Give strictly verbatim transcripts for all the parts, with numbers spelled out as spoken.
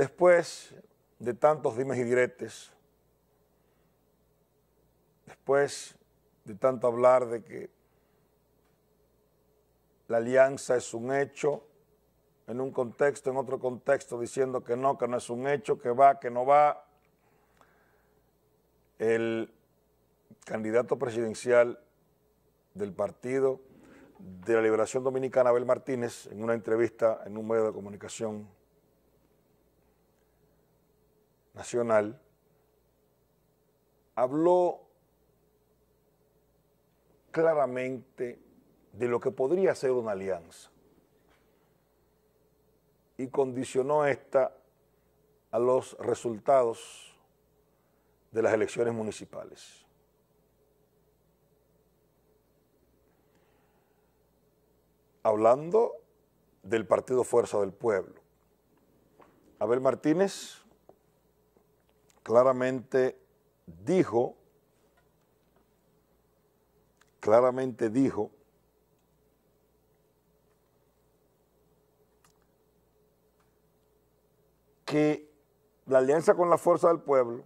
Después de tantos dimes y diretes, después de tanto hablar de que la alianza es un hecho, en un contexto, en otro contexto, diciendo que no, que no es un hecho, que va, que no va, el candidato presidencial del Partido de la Liberación Dominicana, Abel Martínez, en una entrevista en un medio de comunicación nacional, habló claramente de lo que podría ser una alianza y condicionó esta a los resultados de las elecciones municipales. Hablando del Partido Fuerza del Pueblo, Abel Martínez claramente dijo, claramente dijo que la alianza con la Fuerza del Pueblo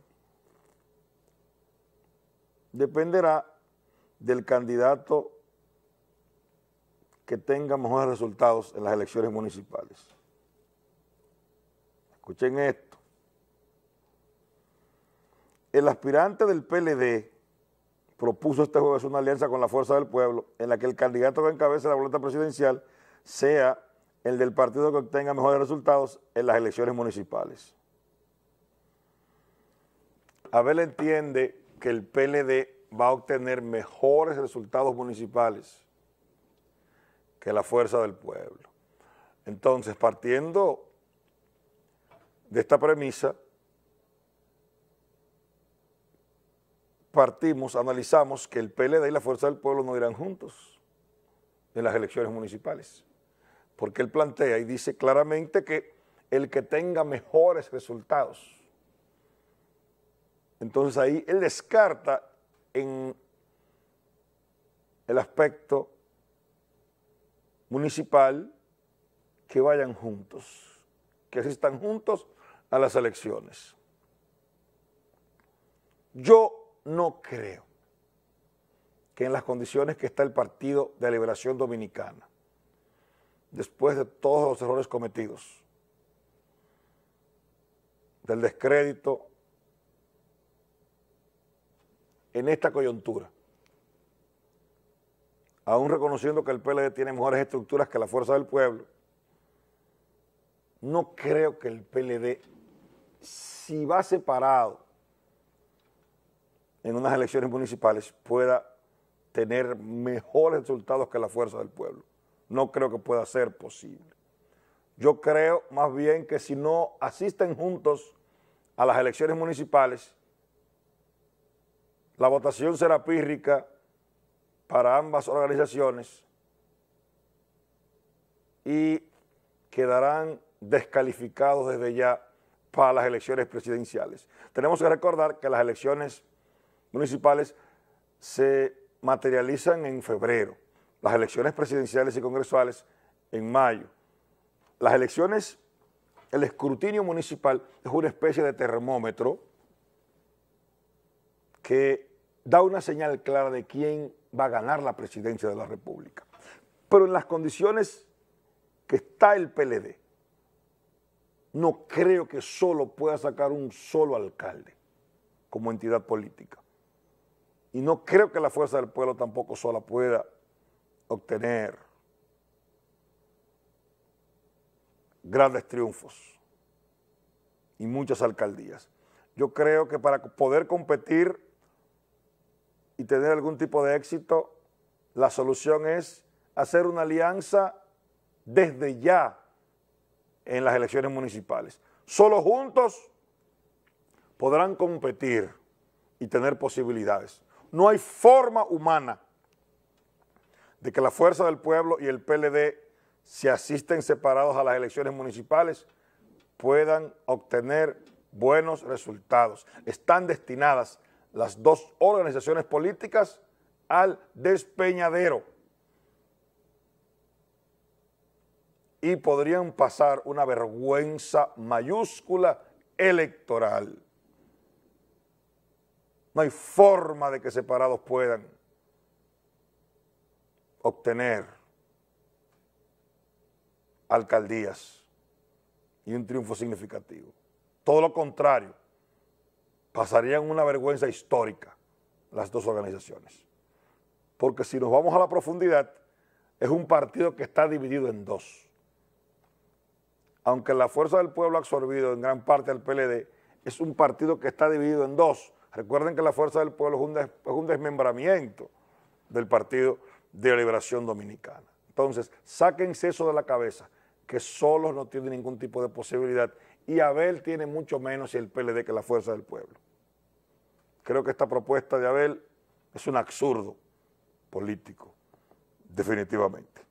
dependerá del candidato que tenga mejores resultados en las elecciones municipales. Escuchen esto. El aspirante del P L D propuso este jueves una alianza con la Fuerza del Pueblo en la que el candidato que encabece la boleta presidencial sea el del partido que obtenga mejores resultados en las elecciones municipales. Abel entiende que el P L D va a obtener mejores resultados municipales que la Fuerza del Pueblo. Entonces, partiendo de esta premisa, partimos, analizamos que el P L D y la Fuerza del Pueblo no irán juntos en las elecciones municipales, porque él plantea y dice claramente que el que tenga mejores resultados. Entonces ahí él descarta en el aspecto municipal que vayan juntos, que asistan juntos a las elecciones. Yo no creo que en las condiciones que está el Partido de la Liberación Dominicana, después de todos los errores cometidos, del descrédito en esta coyuntura, aún reconociendo que el P L D tiene mejores estructuras que la Fuerza del Pueblo, no creo que el P L D, si va separado en unas elecciones municipales, pueda tener mejores resultados que la Fuerza del Pueblo. No creo que pueda ser posible. Yo creo más bien que si no asisten juntos a las elecciones municipales, la votación será pírrica para ambas organizaciones y quedarán descalificados desde ya para las elecciones presidenciales. Tenemos que recordar que las elecciones municipales se materializan en febrero. Las elecciones presidenciales y congresuales en mayo. Las elecciones, el escrutinio municipal es una especie de termómetro que da una señal clara de quién va a ganar la presidencia de la República. Pero en las condiciones que está el P L D, no creo que solo pueda sacar un solo alcalde como entidad política. Y no creo que la Fuerza del Pueblo tampoco sola pueda obtener grandes triunfos y muchas alcaldías. Yo creo que para poder competir y tener algún tipo de éxito, la solución es hacer una alianza desde ya en las elecciones municipales. Solo juntos podrán competir y tener posibilidades. No hay forma humana de que la Fuerza del Pueblo y el P L D, si asisten separados a las elecciones municipales, puedan obtener buenos resultados. Están destinadas las dos organizaciones políticas al despeñadero. y podrían pasar una vergüenza mayúscula electoral. No hay forma de que separados puedan obtener alcaldías y un triunfo significativo. Todo lo contrario, pasarían una vergüenza histórica las dos organizaciones. Porque si nos vamos a la profundidad, es un partido que está dividido en dos. Aunque la Fuerza del Pueblo ha absorbido en gran parte al P L D, es un partido que está dividido en dos. Recuerden que la Fuerza del Pueblo es un, des, es un desmembramiento del Partido de la Liberación Dominicana. Entonces, sáquense eso de la cabeza, que solos no tienen ningún tipo de posibilidad, y Abel tiene mucho menos el P L D que la Fuerza del Pueblo. Creo que esta propuesta de Abel es un absurdo político, definitivamente.